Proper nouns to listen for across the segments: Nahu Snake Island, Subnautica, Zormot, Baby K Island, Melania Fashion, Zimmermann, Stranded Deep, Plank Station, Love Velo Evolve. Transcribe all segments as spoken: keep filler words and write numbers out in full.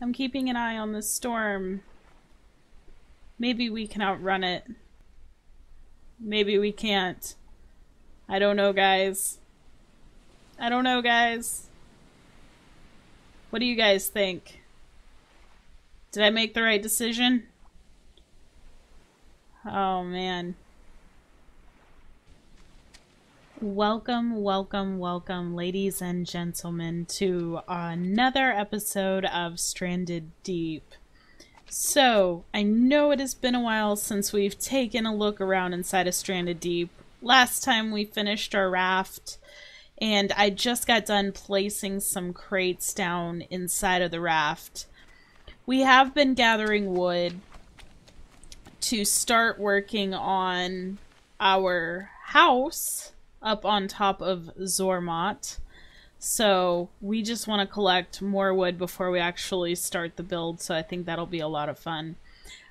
I'm keeping an eye on the storm. Maybe we can outrun it. Maybe we can't. I don't know, guys. I don't know, guys. What do you guys think? Did I make the right decision? Oh, man. Welcome, welcome, welcome, ladies and gentlemen, to another episode of Stranded Deep. So, I know it has been a while since we've taken a look around inside of Stranded Deep. Last time we finished our raft, and I just got done placing some crates down inside of the raft. We have been gathering wood to start working on our house up on top of Zormot. So we just want to collect more wood before we actually start the build, so I think that'll be a lot of fun.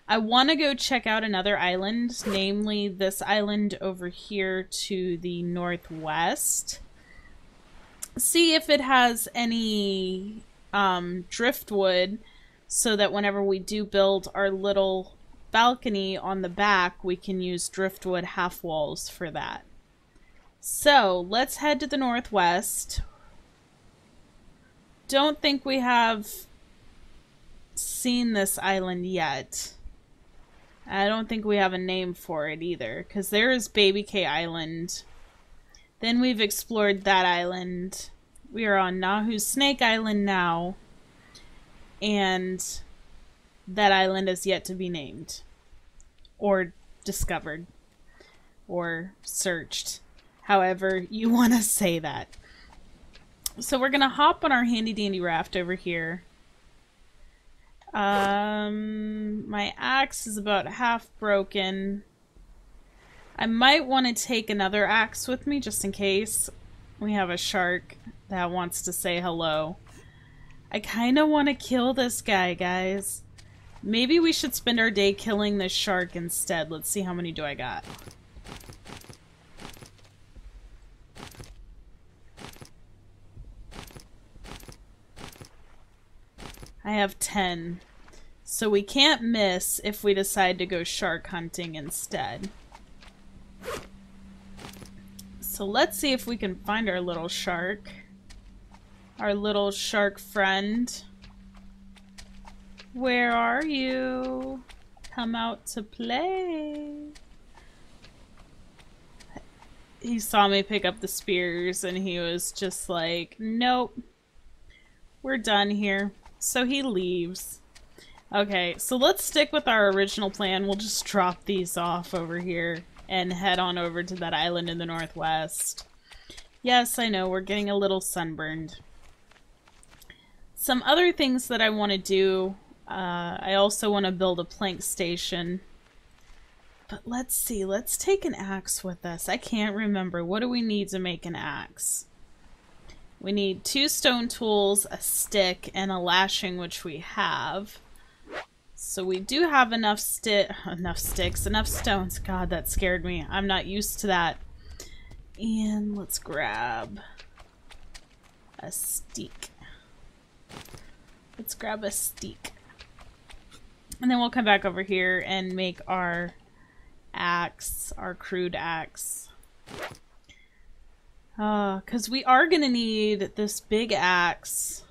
I want to go check out another island, namely this island over here to the northwest. See if it has any um, driftwood, so that whenever we do build our little balcony on the back, we can use driftwood half walls for that. So, let's head to the northwest. Don't think we have seen this island yet. I don't think we have a name for it either, because there is Baby K Island. Then we've explored that island. We are on Nahu Snake Island now, and that island is yet to be named, or discovered, or searched. However you want to say that. So we're going to hop on our handy dandy raft over here. Um, my axe is about half broken. I might want to take another axe with me just in case we have a shark that wants to say hello. I kind of want to kill this guy, guys. Maybe we should spend our day killing this shark instead. Let's see how many do I got. I have ten, so we can't miss if we decide to go shark hunting instead. So let's see if we can find our little shark, our little shark friend. Where are you? Come out to play. He saw me pick up the spears and he was just like, nope, we're done here. So he leaves. Okay, so let's stick with our original plan. We'll just drop these off over here and head on over to that island in the northwest. Yes, I know, we're getting a little sunburned. Some other things that I want to do. Uh, I also want to build a plank station. But let's see, let's take an axe with us. I can't remember. What do we need to make an axe? We need two stone tools, a stick, and a lashing, which we have. So we do have enough sti- enough sticks, enough stones. God, that scared me. I'm not used to that. And let's grab a stick. Let's grab a stick. And then we'll come back over here and make our axe, our crude axe. Uh, because we are going to need this big axe,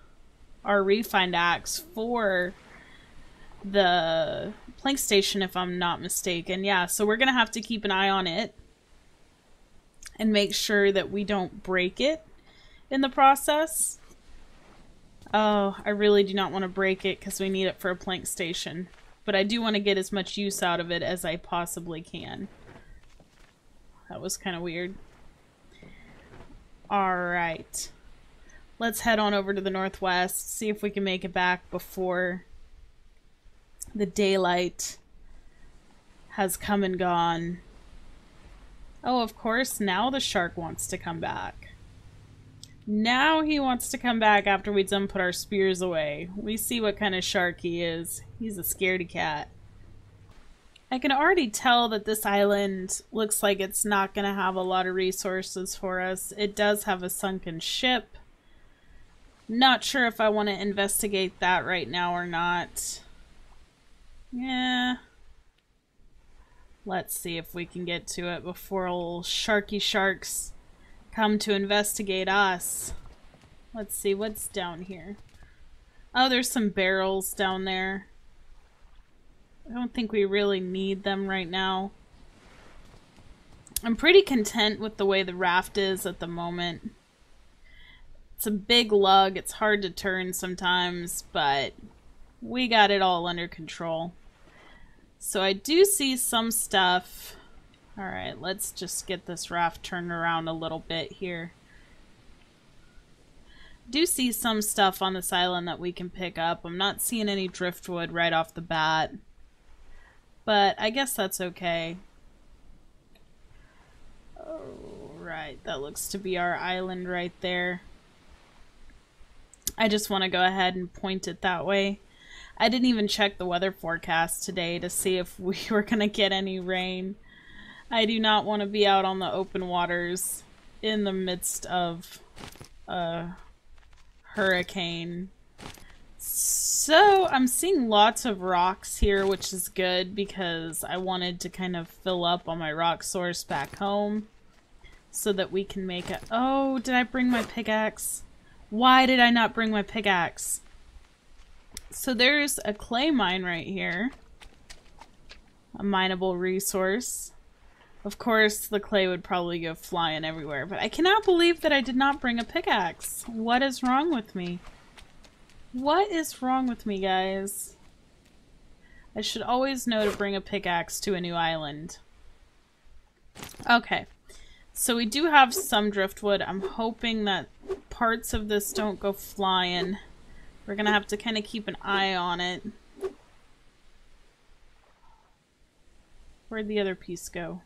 our refined axe, for the plank station, if I'm not mistaken. Yeah, so we're going to have to keep an eye on it and make sure that we don't break it in the process. Oh, I really do not want to break it because we need it for a plank station. But I do want to get as much use out of it as I possibly can. That was kind of weird. Alright, let's head on over to the northwest, see if we can make it back before the daylight has come and gone. Oh, of course, now the shark wants to come back. Now he wants to come back after we done put our spears away. We see what kind of shark he is. He's a scaredy cat. I can already tell that this island looks like it's not going to have a lot of resources for us. It does have a sunken ship. Not sure if I want to investigate that right now or not. Yeah. Let's see if we can get to it before old sharky sharks come to investigate us. Let's see what's down here. Oh, there's some barrels down there. I don't think we really need them right now. I'm pretty content with the way the raft is at the moment. It's a big lug. It's hard to turn sometimes, but we got it all under control. So I do see some stuff. All right, let's just get this raft turned around a little bit here. Do see some stuff on this island that we can pick up. I'm not seeing any driftwood right off the bat, but I guess that's okay. All right, that looks to be our island right there. I just want to go ahead and point it that way. I didn't even check the weather forecast today to see if we were going to get any rain. I do not want to be out on the open waters in the midst of a hurricane. So I'm seeing lots of rocks here, which is good because I wanted to kind of fill up on my rock source back home so that we can make a... Oh, did I bring my pickaxe? Why did I not bring my pickaxe? So there's a clay mine right here. A mineable resource. Of course, the clay would probably go flying everywhere, but I cannot believe that I did not bring a pickaxe. What is wrong with me? What is wrong with me, guys? I should always know to bring a pickaxe to a new island. Okay. So we do have some driftwood. I'm hoping that parts of this don't go flying. We're gonna have to kind of keep an eye on it. Where'd the other piece go?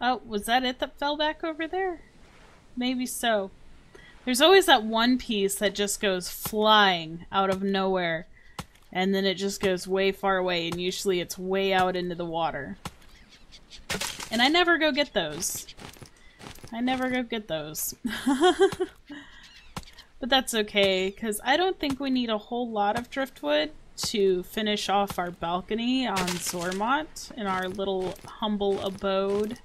Oh, was that it that fell back over there? Maybe so. There's always that one piece that just goes flying out of nowhere, and then it just goes way far away, and usually it's way out into the water. And I never go get those. I never go get those. But that's okay, because I don't think we need a whole lot of driftwood to finish off our balcony on Zormot in our little humble abode.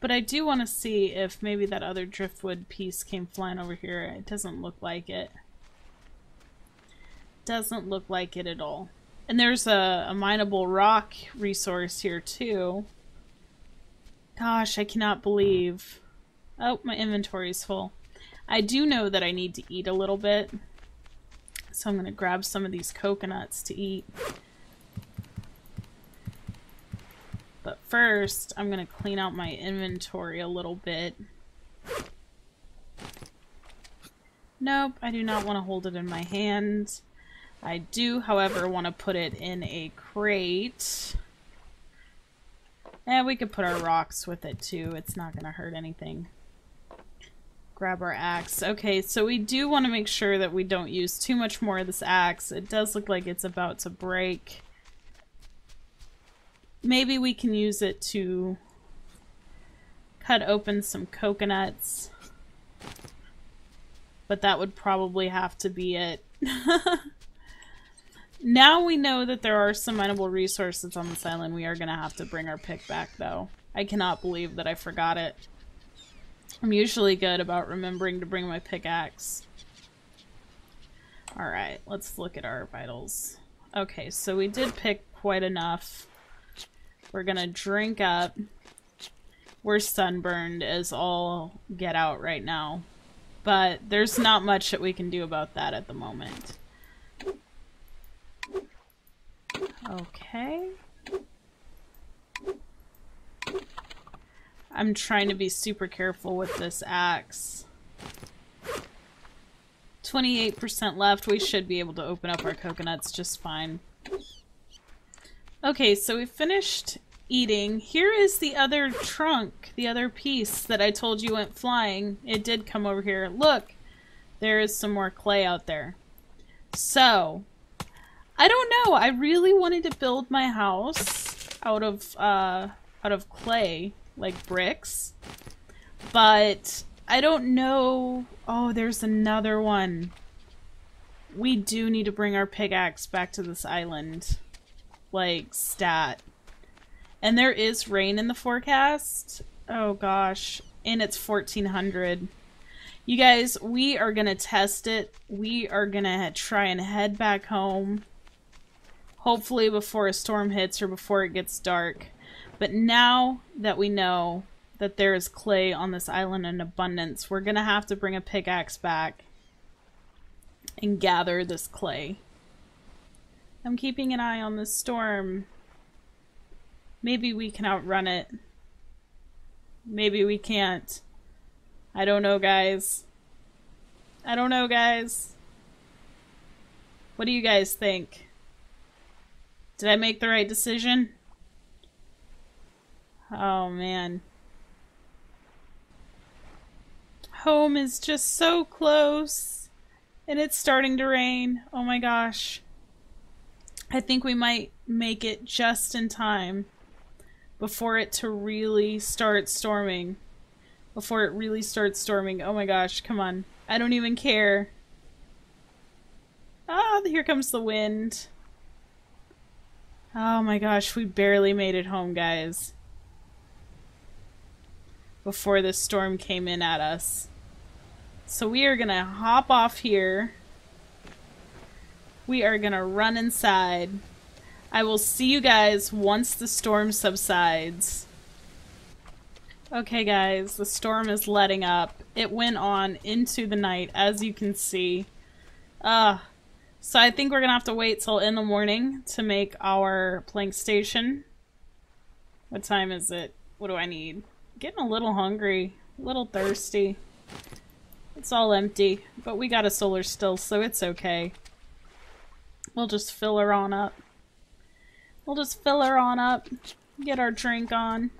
But I do want to see if maybe that other driftwood piece came flying over here. It doesn't look like it. Doesn't look like it at all. And there's a, a mineable rock resource here too. Gosh, I cannot believe... Oh, my inventory's full. I do know that I need to eat a little bit. So I'm going to grab some of these coconuts to eat. But first, I'm going to clean out my inventory a little bit. Nope, I do not want to hold it in my hand. I do, however, want to put it in a crate. And we could put our rocks with it too. It's not going to hurt anything. Grab our axe. Okay, so we do want to make sure that we don't use too much more of this axe. It does look like it's about to break. Maybe we can use it to cut open some coconuts. But that would probably have to be it. Now we know that there are some mineable resources on this island. We are going to have to bring our pick back, though. I cannot believe that I forgot it. I'm usually good about remembering to bring my pickaxe. Alright, let's look at our vitals. Okay, so we did pick quite enough. We're going to drink up. We're sunburned as all get out right now. But there's not much that we can do about that at the moment. Okay. I'm trying to be super careful with this axe. twenty-eight percent left. We should be able to open up our coconuts just fine. Okay, so we finished eating. Here is the other trunk, the other piece that I told you went flying. It did come over here. Look, there is some more clay out there. So... I don't know. I really wanted to build my house out of uh, out of clay, like bricks. But I don't know. Oh, there's another one. We do need to bring our pickaxe back to this island. Like, stat. And there is rain in the forecast. Oh gosh. And it's fourteen hundred. You guys, we are gonna test it. We are gonna try and head back home. Hopefully before a storm hits or before it gets dark. But now that we know that there is clay on this island in abundance, we're gonna have to bring a pickaxe back and gather this clay. I'm keeping an eye on this storm. Maybe we can outrun it. Maybe we can't. I don't know, guys. I don't know, guys. What do you guys think? Did I make the right decision? Oh, man. Home is just so close. And it's starting to rain. Oh my gosh. I think we might make it just in time before it to really start storming. Before it really starts storming. Oh my gosh, come on. I don't even care. Ah, oh, here comes the wind. Oh my gosh, we barely made it home, guys. Before this storm came in at us. So we are gonna hop off here. We are gonna run inside. I will see you guys once the storm subsides. Okay guys, the storm is letting up. It went on into the night, as you can see. Uh, so I think we're gonna have to wait till in the morning to make our plank station. What time is it? What do I need? Getting a little hungry, a little thirsty. It's all empty, but we got a solar still, so it's okay. We'll just fill her on up. We'll just fill her on up. Get our drink on.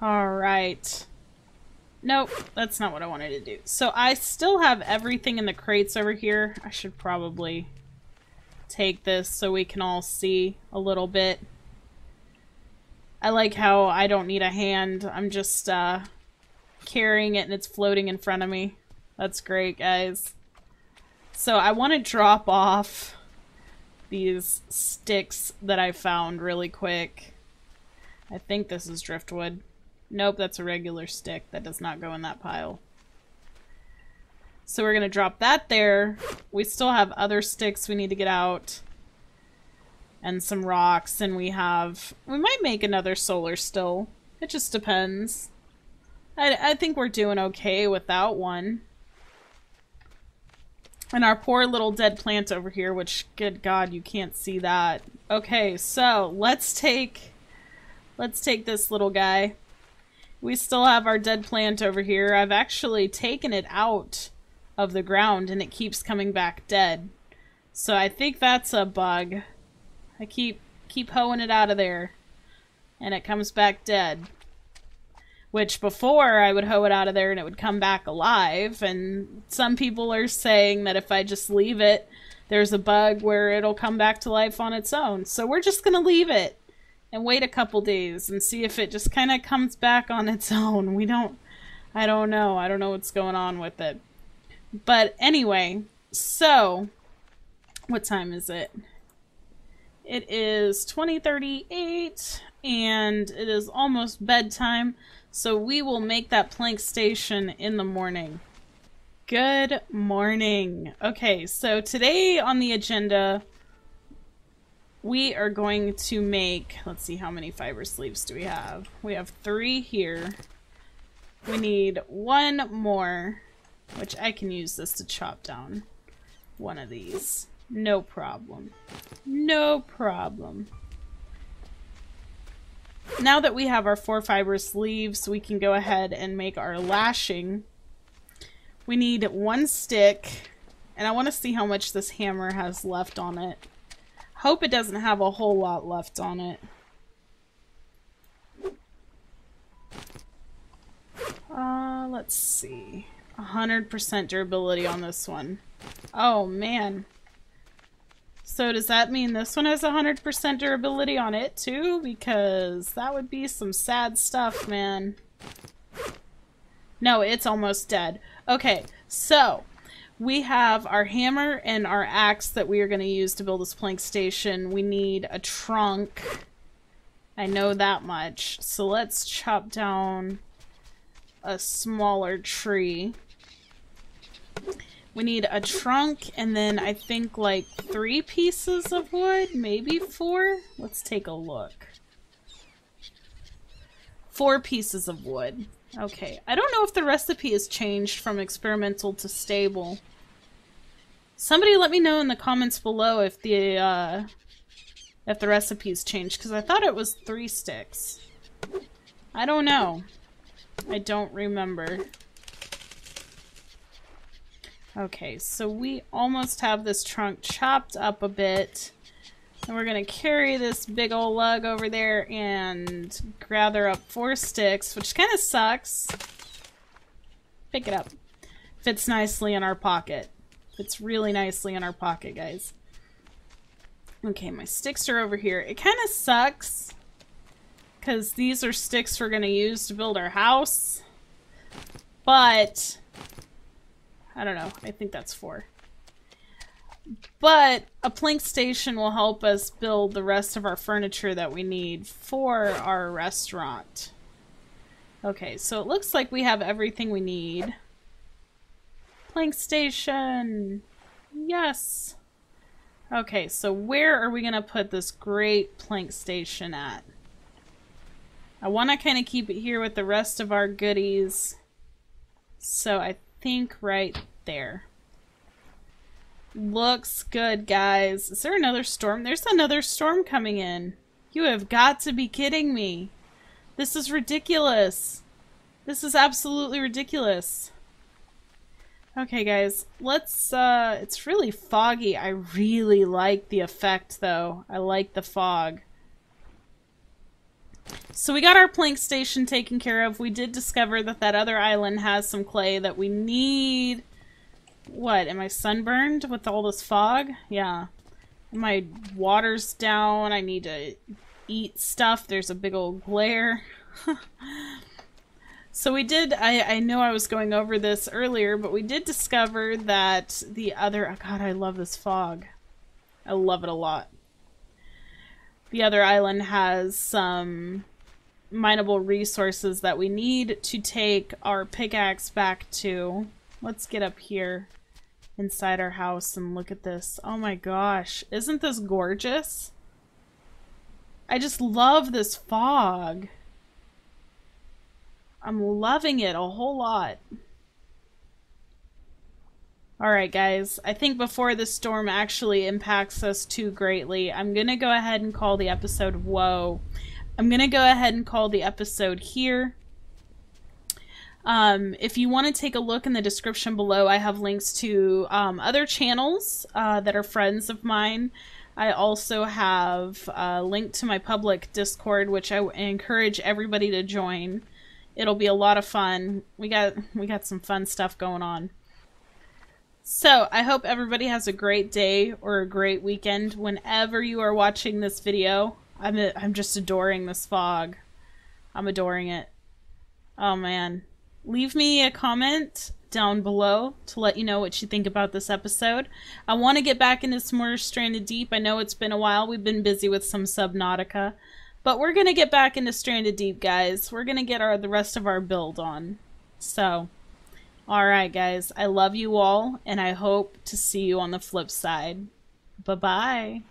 Alright. Nope, that's not what I wanted to do. So I still have everything in the crates over here. I should probably take this so we can all see a little bit. I like how I don't need a hand. I'm just uh, carrying it and it's floating in front of me. That's great, guys. So I want to drop off these sticks that I found really quick. I think this is driftwood. Nope, that's a regular stick. That does not go in that pile. So we're going to drop that there. We still have other sticks we need to get out. And some rocks, and we have... We might make another solar still. It just depends. I, I think we're doing okay without one. And our poor little dead plant over here, which, good God, you can't see that. Okay, so let's take... Let's take this little guy. We still have our dead plant over here. I've actually taken it out of the ground, and it keeps coming back dead. So I think that's a bug. I keep keep hoeing it out of there, and it comes back dead. Which before I would hoe it out of there and it would come back alive, and some people are saying that if I just leave it, there's a bug where it'll come back to life on its own. So we're just gonna leave it and wait a couple days and see if it just kinda comes back on its own. We don't, I don't know. I don't know what's going on with it. But anyway, so what time is it? It is twenty thirty-eight, and it is almost bedtime, so we will make that plank station in the morning. Good morning. Okay, so today on the agenda, we are going to make, let's see, how many fiber sleeves do we have? We have three here. We need one more, which I can use this to chop down one of these. No problem. No problem. Now that we have our four fiber sleeves, we can go ahead and make our lashing. We need one stick, and I want to see how much this hammer has left on it. Hope it doesn't have a whole lot left on it. Uh, let's see. one hundred percent durability on this one. Oh, man. So does that mean this one has one hundred percent durability on it, too? Because that would be some sad stuff, man. No, it's almost dead. Okay, so we have our hammer and our axe that we are going to use to build this plank station. We need a trunk. I know that much. So let's chop down a smaller tree. We need a trunk and then I think like three pieces of wood, maybe four? Let's take a look. Four pieces of wood. Okay, I don't know if the recipe has changed from experimental to stable. Somebody let me know in the comments below if the uh, if the recipe's changed, because I thought it was three sticks. I don't know. I don't remember. Okay, so we almost have this trunk chopped up a bit. And we're going to carry this big old lug over there and gather up four sticks, which kind of sucks. Pick it up. Fits nicely in our pocket. Fits really nicely in our pocket, guys. Okay, my sticks are over here. It kind of sucks because these are sticks we're going to use to build our house. But I don't know. I think that's four. But a plank station will help us build the rest of our furniture that we need for our restaurant. Okay, so it looks like we have everything we need. Plank station! Yes! Okay, so where are we going to put this great plank station at? I want to kind of keep it here with the rest of our goodies. So I think right there. Looks good, guys. Is there another storm? There's another storm coming in. You have got to be kidding me. This is ridiculous. This is absolutely ridiculous. Okay, guys. Let's, uh, it's really foggy. I really like the effect, though. I like the fog. So we got our plank station taken care of. We did discover that that other island has some clay that we need. What, am I sunburned with all this fog? Yeah. My water's down. I need to eat stuff. There's a big old glare. So we did, I, I know I was going over this earlier, but we did discover that the other, oh god, I love this fog. I love it a lot. The other island has some mineable resources that we need to take our pickaxe back to. Let's get up here inside our house and look at this. Oh my gosh, isn't this gorgeous? I just love this fog. I'm loving it a whole lot. Alright guys, I think before this storm actually impacts us too greatly, I'm gonna go ahead and call the episode whoa. I'm gonna go ahead and call the episode here. Um, if you want to take a look in the description below, I have links to um, other channels uh, that are friends of mine. I also have a link to my public Discord, which I encourage everybody to join. It'll be a lot of fun. We got we got some fun stuff going on. So I hope everybody has a great day or a great weekend whenever you are watching this video. I'm a, I'm just adoring this fog. I'm adoring it. Oh man. Leave me a comment down below to let you know what you think about this episode. I want to get back into some more Stranded Deep. I know it's been a while. We've been busy with some Subnautica. But we're going to get back into Stranded Deep, guys. We're going to get our the rest of our build on. So, alright, guys. I love you all, and I hope to see you on the flip side. Bye-bye.